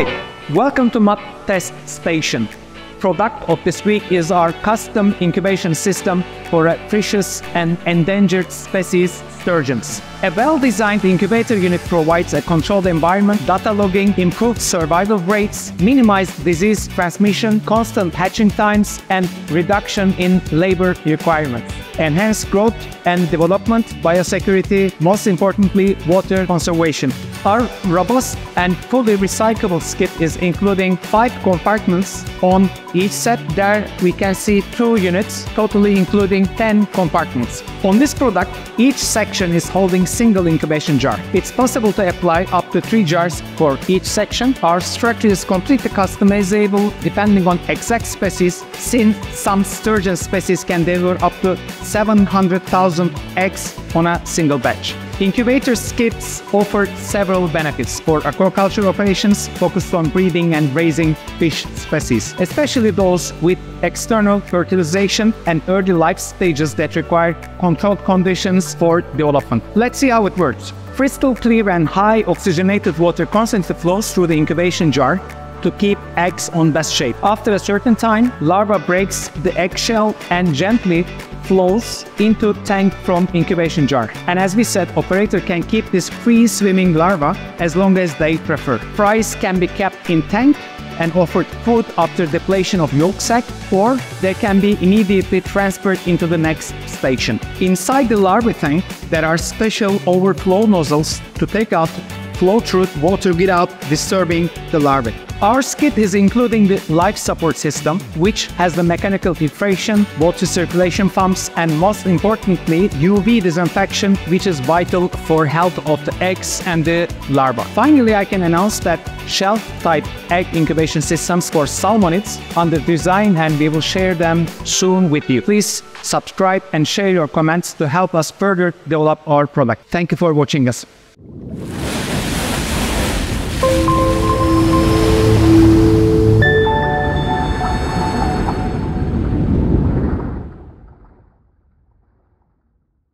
Hi, welcome to MAT Test Station. Product of this week is our custom incubation system for a precious and endangered species sturgeons. A well-designed incubator unit provides a controlled environment, data logging, improved survival rates, minimized disease transmission, constant hatching times, and reduction in labor requirements. Enhanced growth and development, biosecurity, most importantly, water conservation. Our robust and fully recyclable skid is including 5 compartments on each set. There we can see 2 units, totally including 10 compartments. On this product, each section is holding single incubation jar. It's possible to apply up to 3 jars for each section. Our structure is completely customizable depending on exact species, since some sturgeon species can deliver up to 700,000 eggs on a single batch. Incubator skids offer several benefits for aquaculture operations focused on breeding and raising fish species, especially those with external fertilization and early life stages that require controlled conditions for development. Let's see how it works. Crystal clear and high oxygenated water constantly flows through the incubation jar to keep eggs on best shape. After a certain time, larva breaks the eggshell and gently flows into tank from incubation jar. And as we said, operator can keep this free swimming larva as long as they prefer. Fries can be kept in tank and offered food after depletion of yolk sac, or they can be immediately transferred into the next station. Inside the larva tank, there are special overflow nozzles to take out flow-through water without disturbing the larvae. Our skid is including the life support system, which has the mechanical filtration, water circulation pumps, and most importantly, UV disinfection, which is vital for health of the eggs and the larva. Finally, I can announce that shelf-type egg incubation systems for salmonids under design, and we will share them soon with you. Please subscribe and share your comments to help us further develop our product. Thank you for watching us.